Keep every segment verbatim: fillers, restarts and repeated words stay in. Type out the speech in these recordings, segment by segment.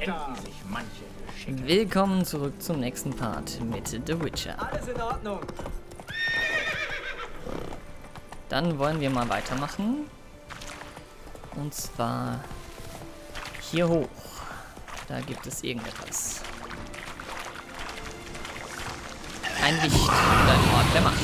enden sich manche Geschicke. Willkommen zurück zum nächsten Part mit The Witcher. Alles in Ordnung. Dann wollen wir mal weitermachen. Und zwar hier hoch. Da gibt es irgendetwas. Ein Wicht und ein Ort der Macht.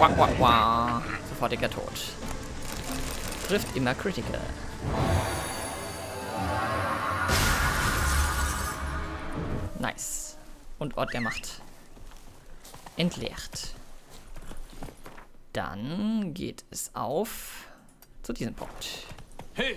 Wah, wah, wah. Sofortiger Tod. Trifft immer Critical. Nice. Und Ort der Macht. Entleert. Dann geht es auf zu diesem Punkt. Hey!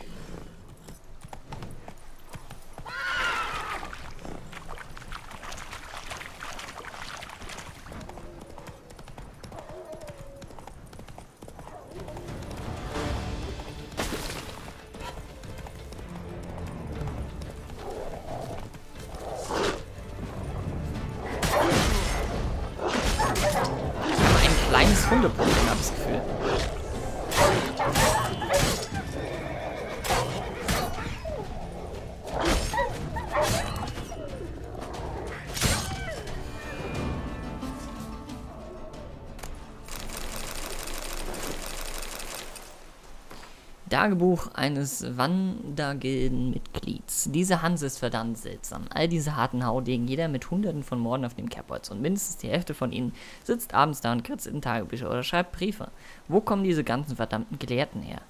Tagebuch eines Wandergildenmitglieds. Dieser Hans ist verdammt seltsam. All diese harten Haudegen, jeder mit hunderten von Morden auf dem Kerbholz, und mindestens die Hälfte von ihnen sitzt abends da und kritzt in Tagebücher oder schreibt Briefe. Wo kommen diese ganzen verdammten Gelehrten her?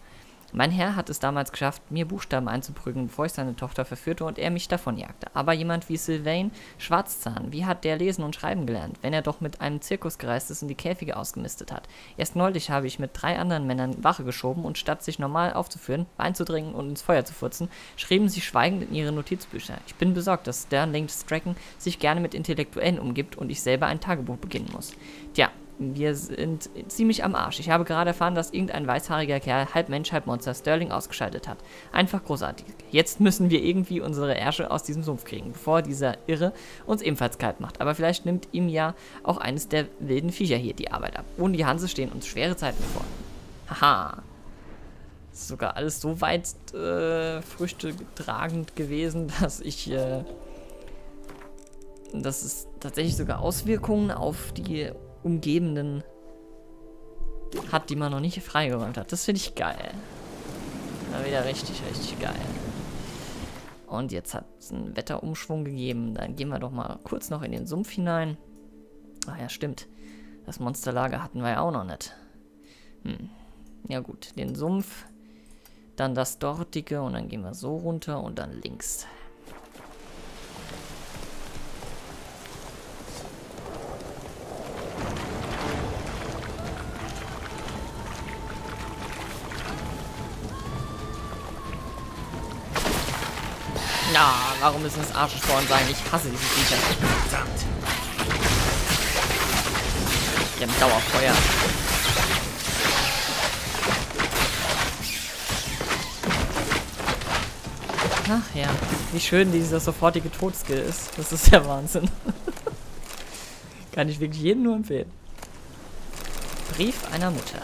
Mein Herr hat es damals geschafft, mir Buchstaben einzuprügeln, bevor ich seine Tochter verführte und er mich davonjagte. Aber jemand wie Sylvain Schwarzzahn, wie hat der lesen und schreiben gelernt, wenn er doch mit einem Zirkus gereist ist und die Käfige ausgemistet hat? Erst neulich habe ich mit drei anderen Männern Wache geschoben und statt sich normal aufzuführen, Wein zu trinken und ins Feuer zu furzen, schrieben sie schweigend in ihre Notizbücher. Ich bin besorgt, dass Sternlinks Dragon sich gerne mit Intellektuellen umgibt und ich selber ein Tagebuch beginnen muss. Tja. Wir sind ziemlich am Arsch. Ich habe gerade erfahren, dass irgendein weißhaariger Kerl, halb Mensch, halb Monster, Sterling ausgeschaltet hat. Einfach großartig. Jetzt müssen wir irgendwie unsere Ärsche aus diesem Sumpf kriegen, bevor dieser Irre uns ebenfalls kalt macht. Aber vielleicht nimmt ihm ja auch eines der wilden Viecher hier die Arbeit ab. Ohne die Hanse stehen uns schwere Zeiten vor. Haha. Das ist sogar alles so weit äh, Früchte tragend gewesen, dass ich... Äh, dass es tatsächlich sogar Auswirkungen auf die... Umgebenden hat, die man noch nicht freigeräumt hat. Das finde ich geil. War wieder richtig, richtig geil. Und jetzt hat es einen Wetterumschwung gegeben. Dann gehen wir doch mal kurz noch in den Sumpf hinein. Ach ja, stimmt. Das Monsterlager hatten wir ja auch noch nicht. Hm. Ja gut, den Sumpf, dann das dortige und dann gehen wir so runter und dann links. Na, warum müssen das Arschsporn sein? Ich hasse diese Viecher. Verdammt. Die haben Dauerfeuer. Ach ja, wie schön dieser sofortige Todskill ist. Das ist der Wahnsinn. Kann ich wirklich jedem nur empfehlen. Brief einer Mutter.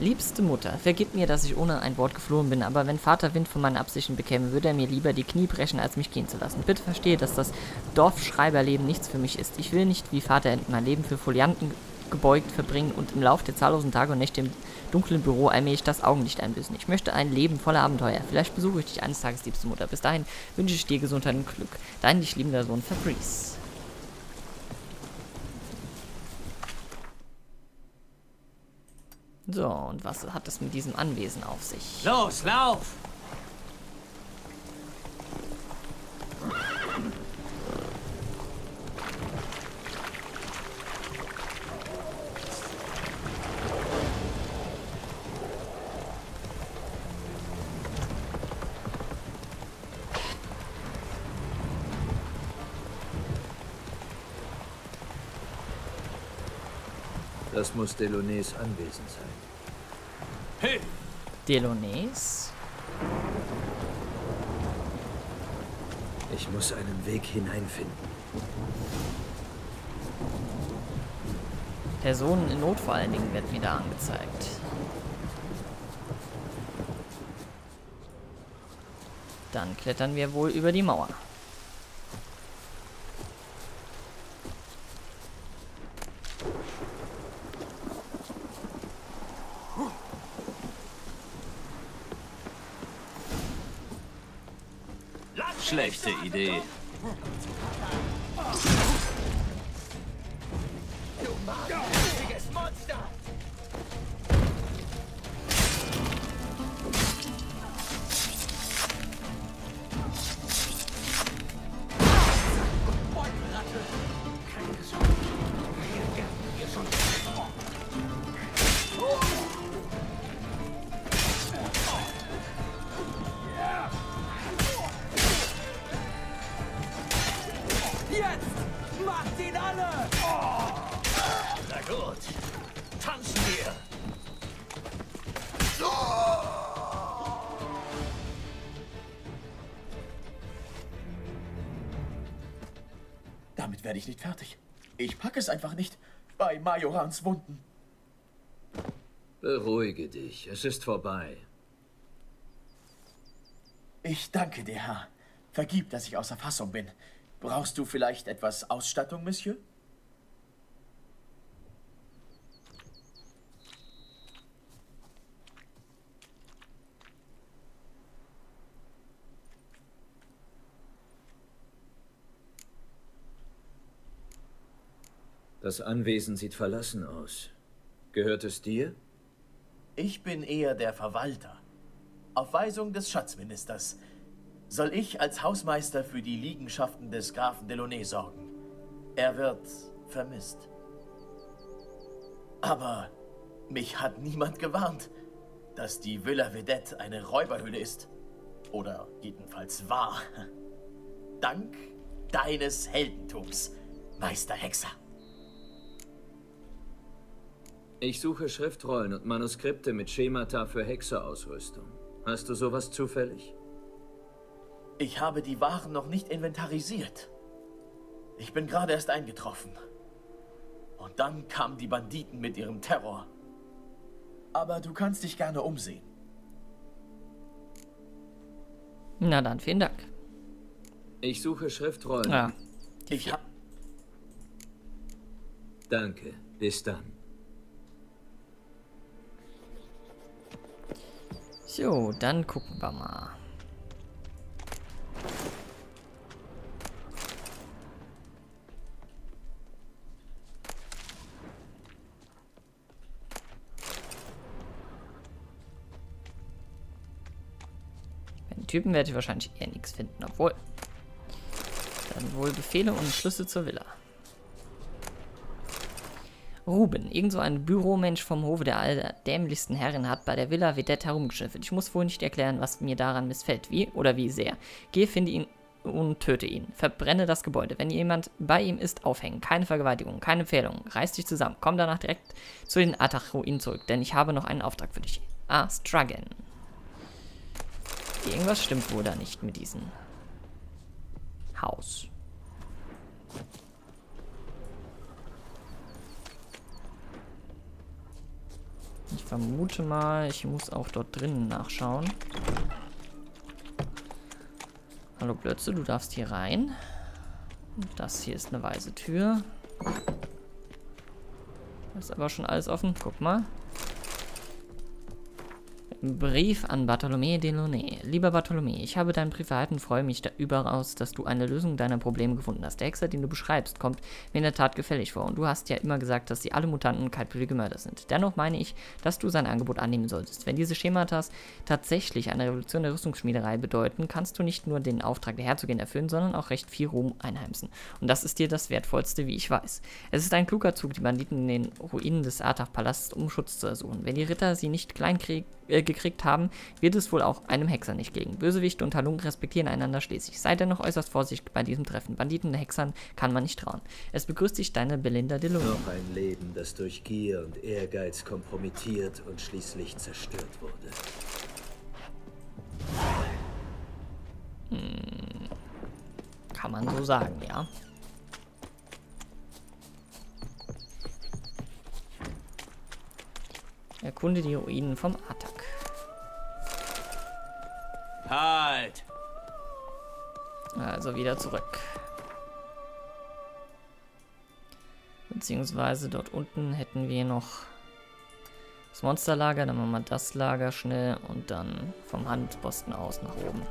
Liebste Mutter, vergib mir, dass ich ohne ein Wort geflohen bin, aber wenn Vater Wind von meinen Absichten bekäme, würde er mir lieber die Knie brechen, als mich gehen zu lassen. Bitte verstehe, dass das Dorfschreiberleben nichts für mich ist. Ich will nicht, wie Vater, mein Leben für Folianten gebeugt verbringen und im Lauf der zahllosen Tage und Nächte im dunklen Büro allmählich das Augenlicht einbüßen. Ich möchte ein Leben voller Abenteuer. Vielleicht besuche ich dich eines Tages, liebste Mutter. Bis dahin wünsche ich dir Gesundheit und Glück. Dein dich liebender Sohn Fabrice. So, und was hat es mit diesem Anwesen auf sich? Los, lauf! Das muss Delonais Anwesen sein. Hey! Delonais? Ich muss einen Weg hineinfinden. Personen in Not vor allen Dingen wird mir da angezeigt. Dann klettern wir wohl über die Mauer. Schlechte Idee. Du magenfähiges Monster! Damit werde ich nicht fertig. Ich packe es einfach nicht. Bei Majorans Wunden. Beruhige dich. Es ist vorbei. Ich danke dir, Herr. Vergib, dass ich außer Fassung bin. Brauchst du vielleicht etwas Ausstattung, Monsieur? Das Anwesen sieht verlassen aus. Gehört es dir? Ich bin eher der Verwalter. Auf Weisung des Schatzministers soll ich als Hausmeister für die Liegenschaften des Grafen Delaunay sorgen. Er wird vermisst. Aber mich hat niemand gewarnt, dass die Villa Vedette eine Räuberhöhle ist. Oder jedenfalls war. Dank deines Heldentums, Meister Hexer. Ich suche Schriftrollen und Manuskripte mit Schemata für Hexerausrüstung. Hast du sowas zufällig? Ich habe die Waren noch nicht inventarisiert. Ich bin gerade erst eingetroffen. Und dann kamen die Banditen mit ihrem Terror. Aber du kannst dich gerne umsehen. Na dann, vielen Dank. Ich suche Schriftrollen. Ja. Ich hab... Danke, bis dann. So, dann gucken wir mal. Bei den Typen werde ich wahrscheinlich eher nichts finden, obwohl. Dann wohl Befehle und Schlüssel zur Villa. Ruben, irgend so ein Büromensch vom Hofe der allerdämlichsten Herren hat bei der Villa Vedette herumgeschnüffelt. Ich muss wohl nicht erklären, was mir daran missfällt, wie oder wie sehr. Geh, finde ihn und töte ihn. Verbrenne das Gebäude. Wenn jemand bei ihm ist, aufhängen. Keine Vergewaltigung, keine Empfehlung. Reiß dich zusammen. Komm danach direkt zu den Atak-Ruinen zurück, denn ich habe noch einen Auftrag für dich. Ah, Struggen. Irgendwas stimmt wohl da nicht mit diesem Haus. Ich vermute mal, ich muss auch dort drinnen nachschauen. Hallo Blötze, du darfst hier rein. Das hier ist eine weiße Tür. Da ist aber schon alles offen. Guck mal. Brief an Bartholomé de Launay. Lieber Bartholomé, ich habe deinen Brief erhalten und freue mich da überaus, dass du eine Lösung deiner Probleme gefunden hast. Der Hexer, den du beschreibst, kommt mir in der Tat gefällig vor und du hast ja immer gesagt, dass sie alle Mutanten kaltblütige Mörder sind. Dennoch meine ich, dass du sein Angebot annehmen solltest. Wenn diese Schematas tatsächlich eine Revolution der Rüstungsschmiederei bedeuten, kannst du nicht nur den Auftrag der Herzogin erfüllen, sondern auch recht viel Ruhm einheimsen. Und das ist dir das Wertvollste, wie ich weiß. Es ist ein kluger Zug, die Banditen in den Ruinen des Atak-Palasts um Schutz zu ersuchen. Wenn die Ritter sie nicht kleinkriegen, gekriegt haben, wird es wohl auch einem Hexer nicht gelingen. Bösewichte und Halunken respektieren einander schließlich. Sei dennoch äußerst vorsichtig bei diesem Treffen. Banditen und Hexern kann man nicht trauen. Es begrüßt dich deine Belinda Delune. Noch ein Leben, das durch Gier und Ehrgeiz kompromittiert und schließlich zerstört wurde. Hm. Kann man so sagen, ja. Erkunde die Ruinen vom Atak. Halt! Also wieder zurück. Beziehungsweise dort unten hätten wir noch das Monsterlager, dann machen wir das Lager schnell und dann vom Handelsposten aus nach oben.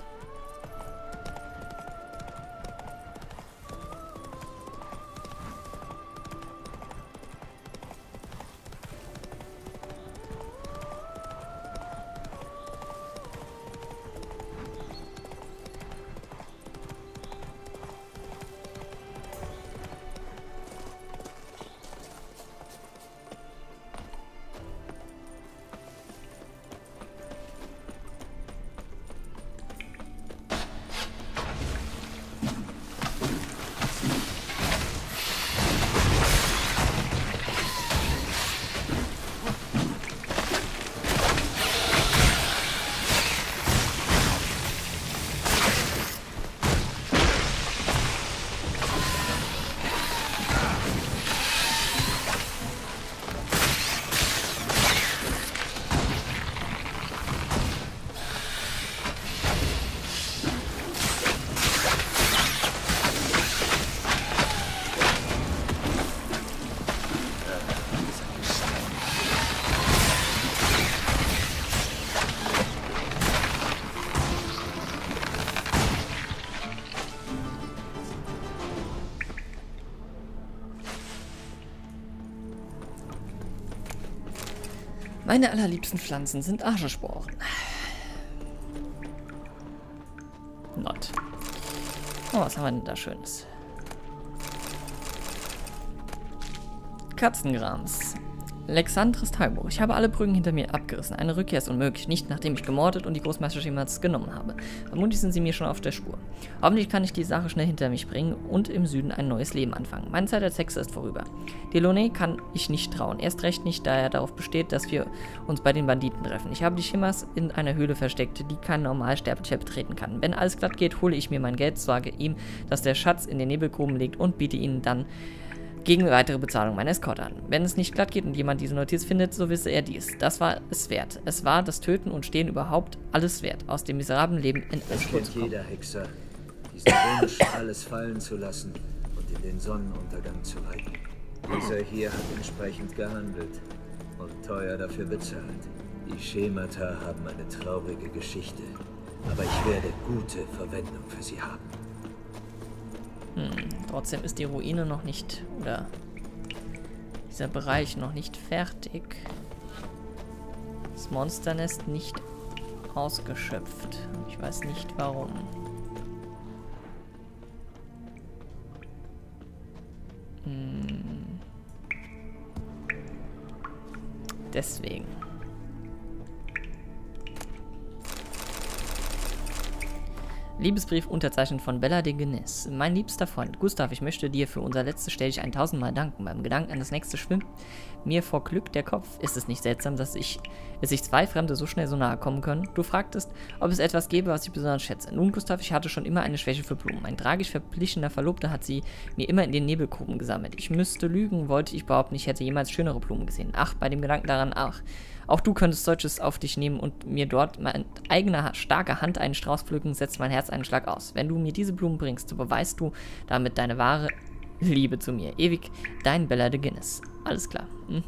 Meine allerliebsten Pflanzen sind Arschesporen. Not. Oh, was haben wir denn da Schönes? Katzengrams. Alexandre Stalburg. Ich habe alle Brücken hinter mir abgerissen. Eine Rückkehr ist unmöglich, nicht nachdem ich gemordet und die Großmeisterschimmers genommen habe. Vermutlich sind sie mir schon auf der Spur. Hoffentlich kann ich die Sache schnell hinter mich bringen und im Süden ein neues Leben anfangen. Meine Zeit als Hexe ist vorüber. Delaunay kann ich nicht trauen. Erst recht nicht, da er darauf besteht, dass wir uns bei den Banditen treffen. Ich habe die Schimmers in einer Höhle versteckt, die kein Normalsterblicher betreten kann. Wenn alles glatt geht, hole ich mir mein Geld, sage ihm, dass der Schatz in den Nebelgruben liegt und biete ihnen dann gegen weitere Bezahlung meiner Eskorte an. Wenn es nicht glatt geht und jemand diese Notiz findet, so wisse er dies. Das war es wert. Es war das Töten und Stehen überhaupt alles wert, aus dem miserablen Leben in einen Spur zu kommen. Jeder Hexer, diesen Wunsch, alles fallen zu lassen und in den Sonnenuntergang zu leiten. Dieser hier hat entsprechend gehandelt und teuer dafür bezahlt. Die Schemata haben eine traurige Geschichte, aber ich werde gute Verwendung für sie haben. Hm, trotzdem ist die Ruine noch nicht, oder dieser Bereich noch nicht fertig. Das Monsternest nicht ausgeschöpft. Ich weiß nicht warum. Hm. Deswegen. Liebesbrief unterzeichnet von Bella de Genis. Mein liebster Freund Gustav, ich möchte dir für unser letztes Stelldichein ein tausendmal danken. Beim Gedanken an das nächste schwimmt mir vor Glück der Kopf. Ist es nicht seltsam, dass ich, dass sich zwei Fremde so schnell so nahe kommen können? Du fragtest, ob es etwas gäbe, was ich besonders schätze. Nun, Gustav, ich hatte schon immer eine Schwäche für Blumen. Ein tragisch verblichener Verlobter hat sie mir immer in den Nebelgruben gesammelt. Ich müsste lügen, wollte ich behaupten, ich hätte jemals schönere Blumen gesehen. Ach, bei dem Gedanken daran, ach. Auch du könntest solches auf dich nehmen und mir dort mit eigener starker Hand einen Strauß pflücken, setzt mein Herz einen Schlag aus. Wenn du mir diese Blumen bringst, so beweist du damit deine wahre Liebe zu mir. Ewig, dein Bella de Guinness. Alles klar. Mhm.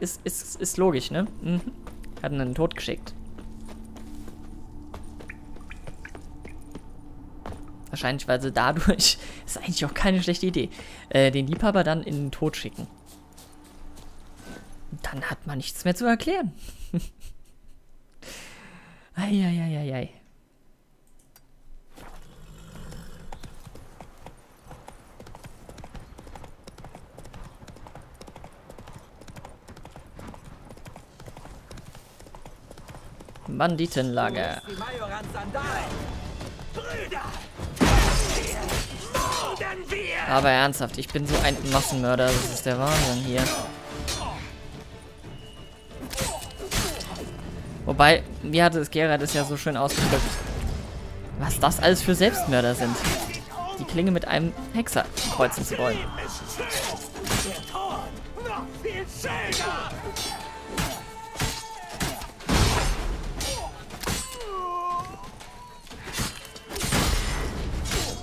Ist, ist, ist logisch, ne? Mhm. Hat einen Tod geschickt. Wahrscheinlich, weil sie dadurch, ist eigentlich auch keine schlechte Idee, äh, den Liebhaber dann in den Tod schicken. Dann hat man nichts mehr zu erklären. Eieieiei. Banditenlager. Die Brüder! Wir! Aber ernsthaft, ich bin so ein Massenmörder, das ist der Wahnsinn hier. Wobei, mir hatte es Gerard ist ja so schön ausgedrückt, was das alles für Selbstmörder sind. die Klinge mit einem Hexer kreuzen zu wollen.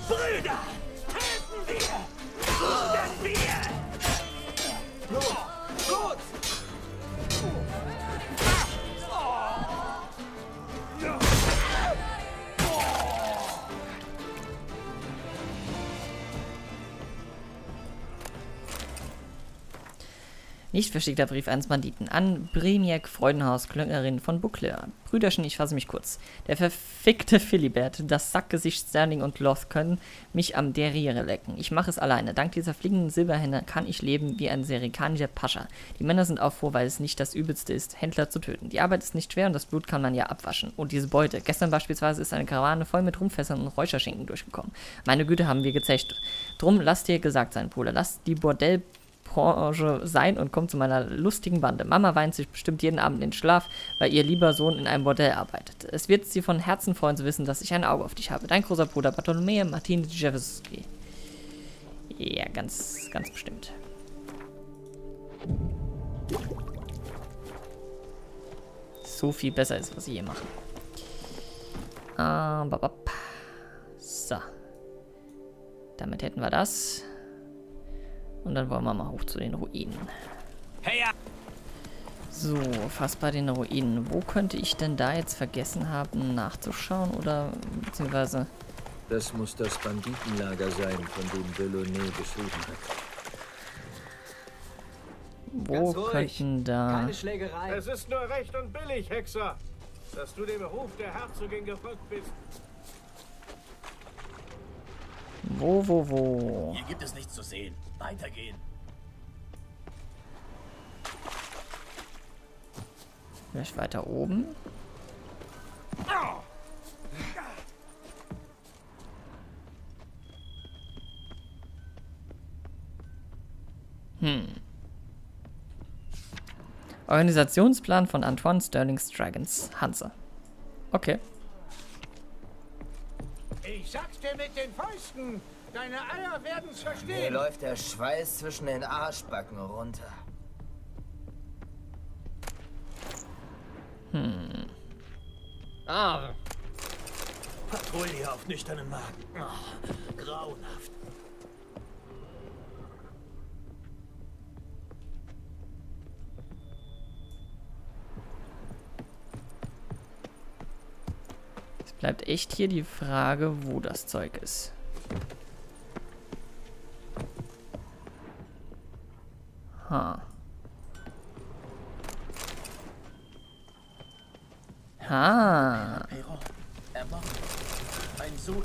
Brüder, helfen wir! Guten wir! Gut! Nicht versteckter Brief eines Banditen an Bremiak, Freudenhaus, Klöcknerin von Buckler. Brüderchen, ich fasse mich kurz. Der verfickte Philibert, das Sackgesicht Sternlink und Loth können mich am Derriere lecken. Ich mache es alleine. Dank dieser fliegenden Silberhänder kann ich leben wie ein serikanischer Pascha. Die Männer sind auf vor, weil es nicht das Übelste ist, Händler zu töten. Die Arbeit ist nicht schwer und das Blut kann man ja abwaschen. Und diese Beute. Gestern beispielsweise ist eine Karawane voll mit Rumfässern und Räucherschinken durchgekommen. Meine Güte, haben wir gezächtet. Drum lasst dir gesagt sein, Bruder. Lasst die Bordell sein und kommt zu meiner lustigen Bande. Mama weint sich bestimmt jeden Abend in den Schlaf, weil ihr lieber Sohn in einem Bordell arbeitet. Es wird sie von Herzen freuen zu wissen, dass ich ein Auge auf dich habe. Dein großer Bruder Bartolomeo Martin Djeveski. Ja, ganz, ganz bestimmt. So viel besser ist, was sie hier machen. Ähm, babab. So. Damit hätten wir das. Und dann wollen wir mal hoch zu den Ruinen. So, fast bei den Ruinen. Wo könnte ich denn da jetzt vergessen haben, nachzuschauen? Oder, beziehungsweise... Das muss das Banditenlager sein, von dem Delonais geschrieben hat. Wo könnten da... Keine Schlägerei. Es ist nur recht und billig, Hexer, dass du dem Ruf der Herzogin gefolgt bist. Wo, wo, wo? Hier gibt es nichts zu sehen. Weitergehen. Vielleicht weiter oben. Hm. Organisationsplan von Antoine Sterling's Dragons. Hanse. Okay. Ich sag's dir mit den Fäusten. Deine Eier werden's verstehen. Mir läuft der Schweiß zwischen den Arschbacken runter. Hm. Ah. Patrouille auf nüchternen Magen. Oh, grauenhaft. Es bleibt echt hier die Frage, wo das Zeug ist. Ha. Ha.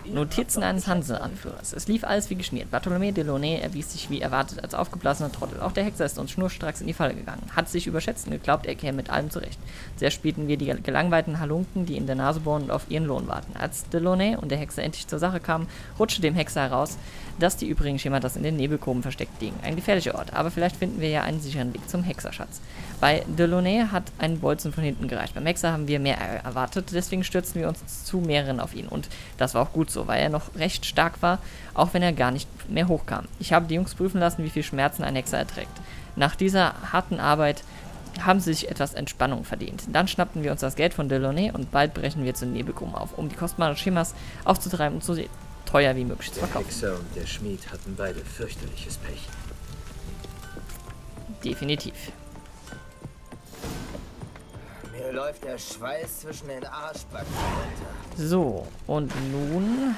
Notizen eines Hanse-Anführers. Es lief alles wie geschmiert. Bartholomé de Launay erwies sich wie erwartet als aufgeblasener Trottel. Auch der Hexer ist uns schnurstracks in die Falle gegangen. Hat sich überschätzt und geglaubt, er käme mit allem zurecht. Sehr spielten wir die gelangweilten Halunken, die in der Nase bohren und auf ihren Lohn warten. Als de Launay und der Hexer endlich zur Sache kamen, rutschte dem Hexer heraus, dass die übrigen Schematas in den Nebelgruben versteckt liegen. Ein gefährlicher Ort, aber vielleicht finden wir ja einen sicheren Weg zum Hexerschatz. Bei de Launay hat ein Bolzen von hinten gereicht. Beim Hexer haben wir mehr erwartet, deswegen stürzten wir uns zu mehreren auf ihn. Und das war auch gut so, weil er noch recht stark war, auch wenn er gar nicht mehr hochkam. Ich habe die Jungs prüfen lassen, wie viel Schmerzen ein Hexer erträgt. Nach dieser harten Arbeit haben sie sich etwas Entspannung verdient. Dann schnappten wir uns das Geld von Delaunay und bald brechen wir zu Nebelgruben auf, um die kostbaren Schemas aufzutreiben und so teuer wie möglich zu verkaufen. Der Hexer und der Schmied hatten beide fürchterliches Pech. Definitiv. Mir läuft der Schweiß zwischen den Arschbacken runter. So, und nun...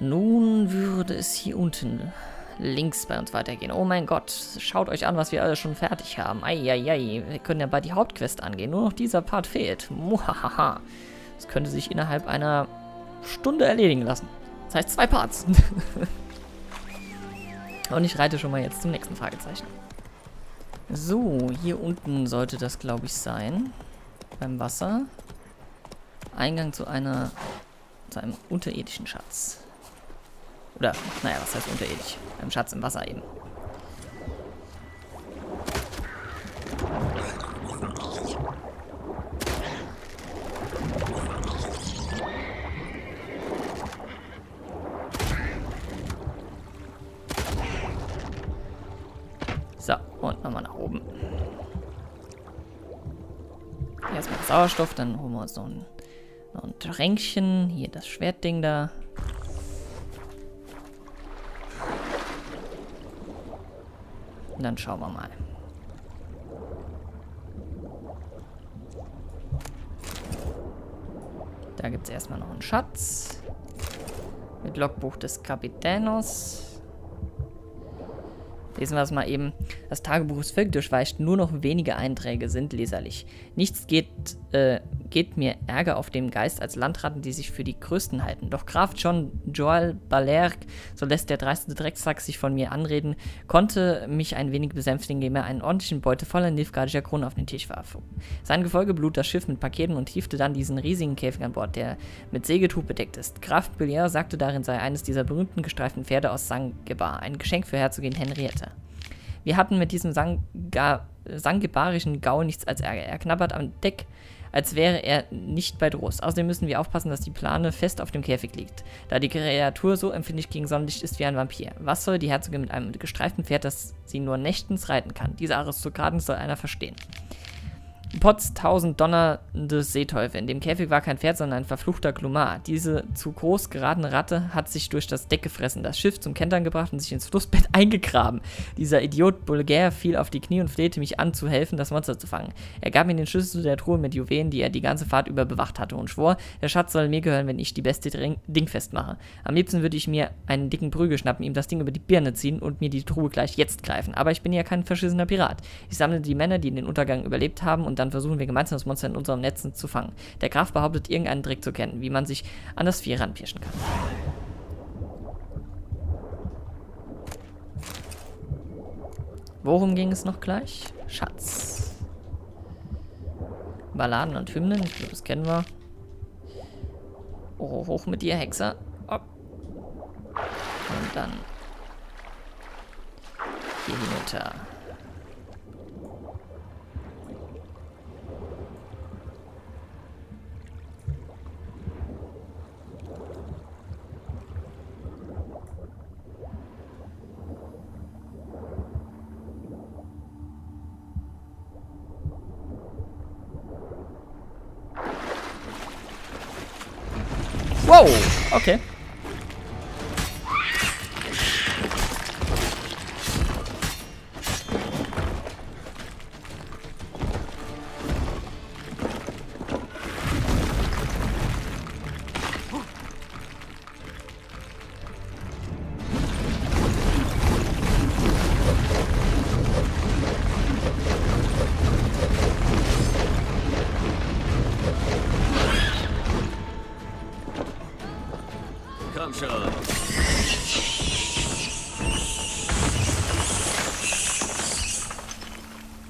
Nun würde es hier unten links bei uns weitergehen. Oh mein Gott, schaut euch an, was wir alle schon fertig haben. Eieiei, wir können ja bald die Hauptquest angehen. Nur noch dieser Part fehlt. Muhahaha. Das könnte sich innerhalb einer Stunde erledigen lassen. Das heißt zwei Parts. Und ich reite schon mal jetzt zum nächsten Fragezeichen. So, hier unten sollte das, glaube ich, sein. Beim Wasser. Eingang zu einer... zu einem unterirdischen Schatz. Oder, naja, was heißt unterirdisch? Ein Schatz im Wasser eben. oben. Hier erstmal Sauerstoff, dann holen wir uns noch ein, noch ein Tränkchen. Hier das Schwertding da. Und dann schauen wir mal. Da gibt es erstmal noch einen Schatz. Mit Logbuch des Kapitänos. Lesen wir es mal eben. Das Tagebuch ist völlig durchweicht, nur noch wenige Einträge sind leserlich. Nichts geht, äh, geht mir Ärger auf dem Geist als Landratten, die sich für die Größten halten. Doch Graf Jean-Joel Ballerc, so lässt der dreiste Drecksack sich von mir anreden, konnte mich ein wenig besänftigen, indem er einen ordentlichen Beutel voller nilfgaardischer Kronen auf den Tisch warf. Sein Gefolge belud das Schiff mit Paketen und hiefte dann diesen riesigen Käfig an Bord, der mit Segeltuch bedeckt ist. Graf Ballerc sagte, darin sei eines dieser berühmten gestreiften Pferde aus Sanggebar, ein Geschenk für Herzogin Henriette. Wir hatten mit diesem sanggebarischen Gaul nichts als Ärger. Er knabbert am Deck, als wäre er nicht bei Trost. Außerdem müssen wir aufpassen, dass die Plane fest auf dem Käfig liegt, da die Kreatur so empfindlich gegen Sonnenlicht ist wie ein Vampir. Was soll die Herzogin mit einem gestreiften Pferd, das sie nur nächtens reiten kann? Diese Aristokraten soll einer verstehen. Potz, tausend donnernde Seeteufel. In dem Käfig war kein Pferd, sondern ein verfluchter Klumar. Diese zu groß geratene Ratte hat sich durch das Deck gefressen, das Schiff zum Kentern gebracht und sich ins Flussbett eingegraben. Dieser Idiot Bulgär fiel auf die Knie und flehte mich an, zu helfen, das Monster zu fangen. Er gab mir den Schlüssel zu der Truhe mit Juwelen, die er die ganze Fahrt über bewacht hatte, und schwor, der Schatz soll mir gehören, wenn ich die Bestie dingfest mache. Am liebsten würde ich mir einen dicken Prügel schnappen, ihm das Ding über die Birne ziehen und mir die Truhe gleich jetzt greifen. Aber ich bin ja kein verschissener Pirat. Ich sammle die Männer, die den Untergang überlebt haben, und dann versuchen wir gemeinsam das Monster in unserem Netzen zu fangen. Der Graf behauptet, irgendeinen Trick zu kennen, wie man sich an das Vieh ranpirschen kann. Worum ging es noch gleich? Schatz. Balladen und Hymnen, ich glaube, das kennen wir. Oh, hoch mit dir, Hexer. Hopp. Und dann hier hinunter. Wow, okay.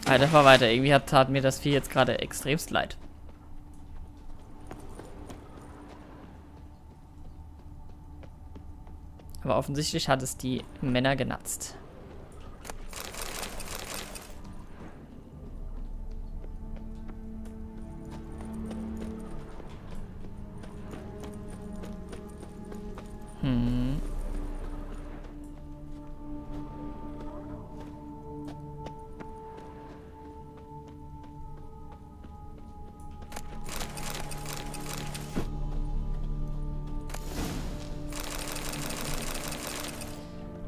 Alter, fahr weiter. Irgendwie hat, tat mir das Vieh jetzt gerade extremst leid. Aber offensichtlich hat es die Männer genatzt. Hm.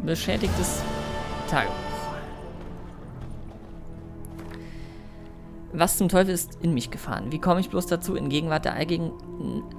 Beschädigtes Tagebuch. Was zum Teufel ist in mich gefahren? Wie komme ich bloß dazu, in Gegenwart der allgegen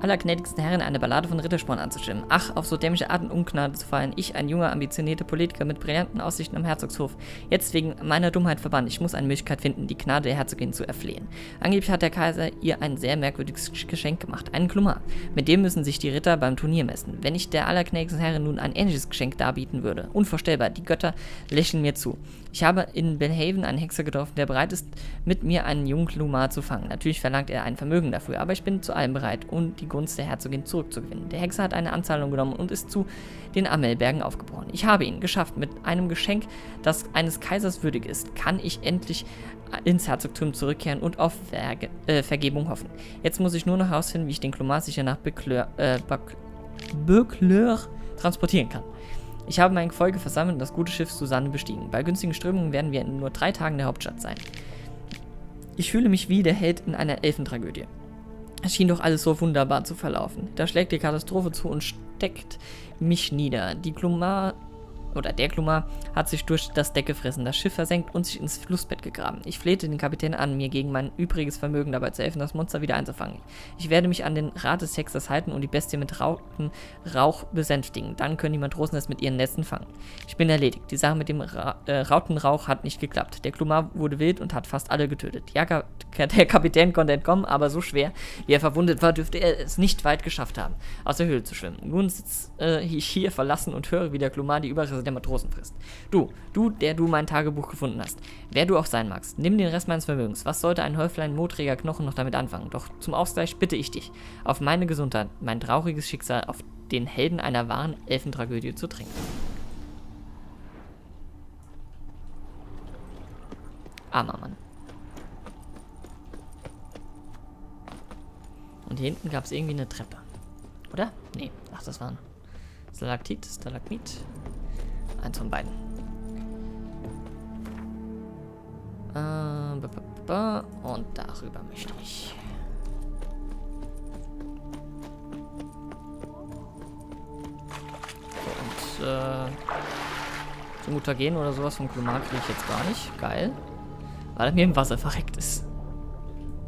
allergnädigsten Herrin eine Ballade von Rittersporn anzustimmen? Ach, auf so dämliche Art in Ungnade zu fallen. Ich, ein junger, ambitionierter Politiker mit brillanten Aussichten am Herzogshof. Jetzt wegen meiner Dummheit verbannt. Ich muss eine Möglichkeit finden, die Gnade der Herzogin zu erflehen. Angeblich hat der Kaiser ihr ein sehr merkwürdiges Geschenk gemacht. Einen Klummer. Mit dem müssen sich die Ritter beim Turnier messen. Wenn ich der allergnädigsten Herrin nun ein ähnliches Geschenk darbieten würde. Unvorstellbar. Die Götter lächeln mir zu. Ich habe in Belhaven einen Hexer getroffen, der bereit ist, mit mir einen jungen Klumar zu fangen. Natürlich verlangt er ein Vermögen dafür, aber ich bin zu allem bereit, um die Gunst der Herzogin zurückzugewinnen. Der Hexer hat eine Anzahlung genommen und ist zu den Amelbergen aufgebrochen. Ich habe ihn geschafft. Mit einem Geschenk, das eines Kaisers würdig ist, kann ich endlich ins Herzogtum zurückkehren und auf Verge äh, Vergebung hoffen. Jetzt muss ich nur noch herausfinden, wie ich den Klumar sicher nach Böklöur äh, Böklöur transportieren kann. Ich habe mein Gefolge versammelt und das gute Schiff Susanne bestiegen. Bei günstigen Strömungen werden wir in nur drei Tagen der Hauptstadt sein. Ich fühle mich wie der Held in einer Elfentragödie. Es schien doch alles so wunderbar zu verlaufen. Da schlägt die Katastrophe zu und steckt mich nieder. Die Klumar, oder der Klumar, hat sich durch das Deck gefressen, das Schiff versenkt und sich ins Flussbett gegraben. Ich flehte den Kapitän an, mir gegen mein übriges Vermögen dabei zu helfen, das Monster wieder einzufangen. Ich werde mich an den Rat des Hexers halten und die Bestie mit Rautenrauch besänftigen. Dann können die Matrosen es mit ihren Netzen fangen. Ich bin erledigt. Die Sache mit dem Ra äh, Rautenrauch hat nicht geklappt. Der Klumar wurde wild und hat fast alle getötet. Ja, Ka der Kapitän konnte entkommen, aber so schwer, wie er verwundet war, dürfte er es nicht weit geschafft haben, aus der Höhle zu schwimmen. Nun sitze äh, ich hier verlassen und höre, wie der Klumar die Überreste der Matrosen frisst. Du, du, der du mein Tagebuch gefunden hast, wer du auch sein magst, nimm den Rest meines Vermögens. Was sollte ein Häuflein moodträger Knochen noch damit anfangen? Doch zum Ausgleich bitte ich dich, auf meine Gesundheit, mein trauriges Schicksal, auf den Helden einer wahren Elfentragödie zu trinken. Armer Mann. Und hier hinten gab es irgendwie eine Treppe. Oder? Nee. Ach, das waren Stalaktit, Stalagmit. Eins von beiden. Äh, b -b -b -b und darüber möchte ich. So, und äh, zum Mutagen oder sowas vom Klumar kriege ich jetzt gar nicht. Geil. Weil er mir im Wasser verreckt ist.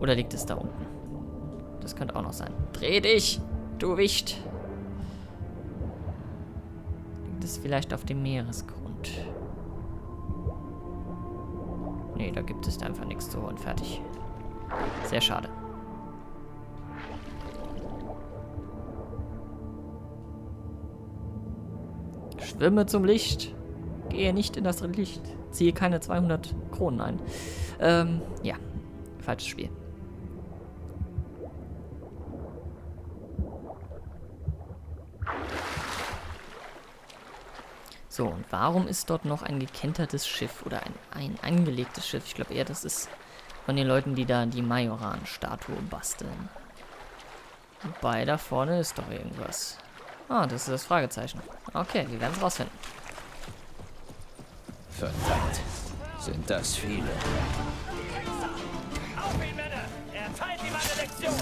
Oder liegt es da unten? Das könnte auch noch sein. Dreh dich, du Wicht! Das vielleicht auf dem Meeresgrund. Nee, da gibt es einfach nichts zu holen. Fertig. Sehr schade. Schwimme zum Licht. Gehe nicht in das Licht. Ziehe keine zweihundert Kronen ein. Ähm, ja. Falsches Spiel. So, und warum ist dort noch ein gekentertes Schiff oder ein, ein angelegtes Schiff? Ich glaube eher, das ist von den Leuten, die da die Majoran-Statue basteln. Wobei, da vorne ist doch irgendwas. Ah, das ist das Fragezeichen. Okay, wir werden es rausfinden. Verdammt, sind das viele. Auf ihn, Männer! Erteilt ihm eine Lektion!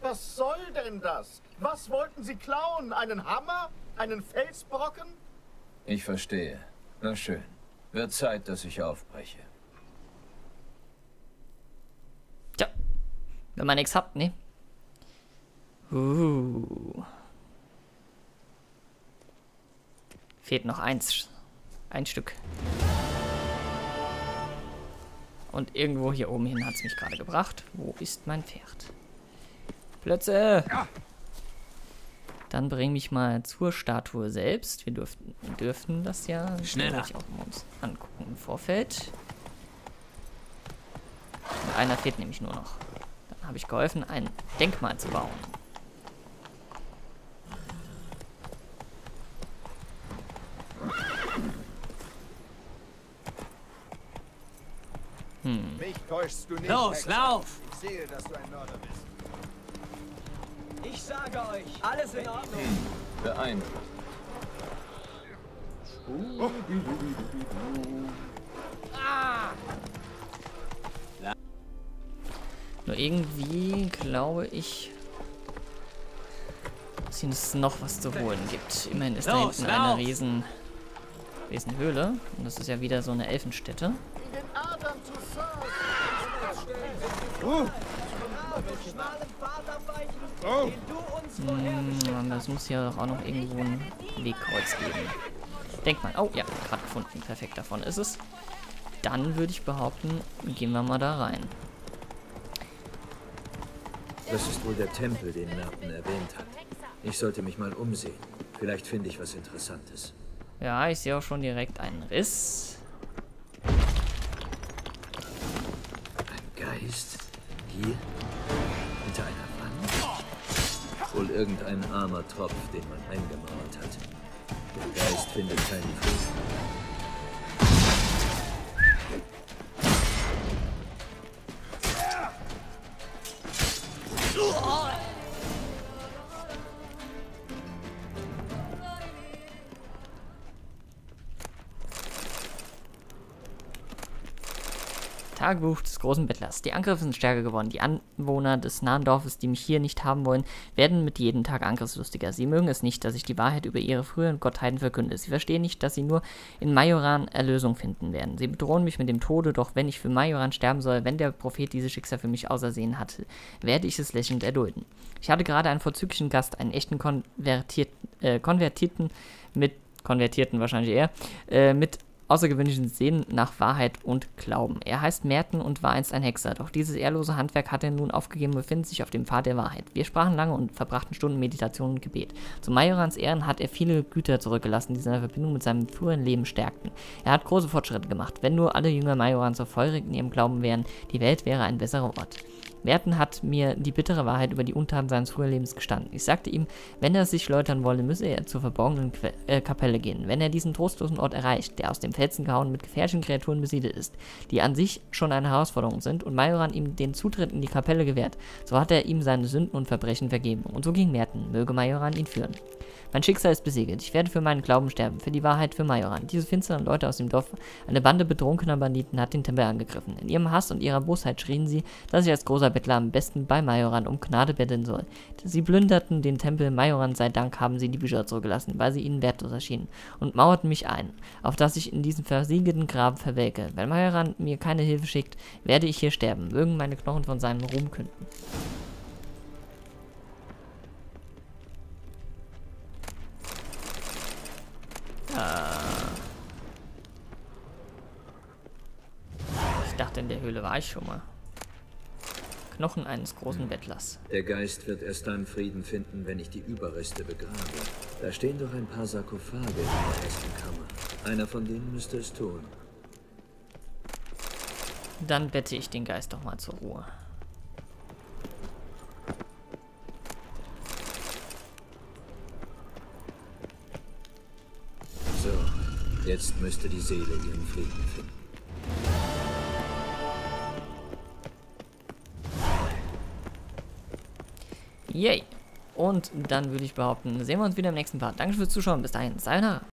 Was soll denn das? Was wollten Sie klauen? Einen Hammer? Einen Felsbrocken? Ich verstehe. Na schön. Wird Zeit, dass ich aufbreche. Tja. Wenn man nichts hat, ne? Uh. Fehlt noch eins. Ein Stück. Und irgendwo hier oben hin hat es mich gerade gebracht. Wo ist mein Pferd? Plötze! Dann bring mich mal zur Statue selbst. Wir dürften, dürften das ja schneller auch uns angucken im Vorfeld. Und einer fehlt nämlich nur noch. Dann habe ich geholfen, ein Denkmal zu bauen. Hm. Mich täuschst du nicht, Los, Hexer. Lauf! Ich sehe, dass du ein Mörder bist. Ich sage euch, alles in Ordnung. Beeindruckend. Oh. Ah. Nur irgendwie glaube ich, dass hier noch was zu holen gibt. Immerhin ist da hinten eine riesen, riesen Höhle. Und das ist ja wieder so eine Elfenstätte. In den Adern zu Surf. Oh. Oh. Hm, das muss ja auch noch irgendwo ein Wegkreuz geben. Denkt man. Oh, ja, gerade gefunden. Perfekt, davon ist es. Dann würde ich behaupten, gehen wir mal da rein. Das ist wohl der Tempel, den Merten erwähnt hat. Ich sollte mich mal umsehen. Vielleicht finde ich was Interessantes. Ja, ich sehe auch schon direkt einen Riss. Ein Geist? Hier? Hinter einer Wand? Wohl irgendein armer Tropf, den man eingemauert hat. Der Geist findet keinen Fuß. Tagebuch des großen Bettlers. Die Angriffe sind stärker geworden. Die Anwohner des nahen Dorfes, die mich hier nicht haben wollen, werden mit jedem Tag angriffslustiger. Sie mögen es nicht, dass ich die Wahrheit über ihre früheren Gottheiten verkünde. Sie verstehen nicht, dass sie nur in Majoran Erlösung finden werden. Sie bedrohen mich mit dem Tode, doch wenn ich für Majoran sterben soll, wenn der Prophet dieses Schicksal für mich ausersehen hatte, werde ich es lächelnd erdulden. Ich hatte gerade einen vorzüglichen Gast, einen echten Konvertiert, äh, Konvertierten mit, Konvertierten wahrscheinlich eher, äh, mit außergewöhnlichen Sehnen nach Wahrheit und Glauben. Er heißt Merten und war einst ein Hexer, doch dieses ehrlose Handwerk hat er nun aufgegeben und befindet sich auf dem Pfad der Wahrheit. Wir sprachen lange und verbrachten Stunden Meditation und Gebet. Zu Majorans Ehren hat er viele Güter zurückgelassen, die seine Verbindung mit seinem früheren Leben stärkten. Er hat große Fortschritte gemacht. Wenn nur alle Jünger Majorans so feurig in ihrem Glauben wären, die Welt wäre ein besserer Ort. Merten hat mir die bittere Wahrheit über die Untaten seines früheren Lebens gestanden. Ich sagte ihm, wenn er sich läutern wolle, müsse er zur verborgenen Que- äh, Kapelle gehen. Wenn er diesen trostlosen Ort erreicht, der aus dem Felsen gehauen mit gefährlichen Kreaturen besiedelt ist, die an sich schon eine Herausforderung sind, und Majoran ihm den Zutritt in die Kapelle gewährt, so hat er ihm seine Sünden und Verbrechen vergeben. Und so ging Merten, möge Majoran ihn führen. Mein Schicksal ist besiegelt. Ich werde für meinen Glauben sterben, für die Wahrheit, für Majoran. Diese finsteren Leute aus dem Dorf, eine Bande betrunkener Banditen, hat den Tempel angegriffen. In ihrem Hass und ihrer Bosheit schrien sie, dass ich als großer Bettler am besten bei Majoran um Gnade betteln soll. Sie plünderten den Tempel. Majoran sei Dank haben sie die Bücher zurückgelassen, weil sie ihnen wertlos erschienen, und mauerten mich ein, auf dass ich in diesem versiegelten Graben verwelke. Wenn Majoran mir keine Hilfe schickt, werde ich hier sterben. Mögen meine Knochen von seinem Ruhm künden. Ich dachte, in der Höhle war ich schon mal. Knochen eines großen Bettlers. Der Geist wird erst dann Frieden finden, wenn ich die Überreste begrabe. Da stehen doch ein paar Sarkophage in der ersten Kammer. Einer von denen müsste es tun. Dann bette ich den Geist doch mal zur Ruhe. So, jetzt müsste die Seele ihren Frieden finden. Yay! Und dann würde ich behaupten, sehen wir uns wieder im nächsten Part. Danke fürs Zuschauen, bis dahin, sayonara!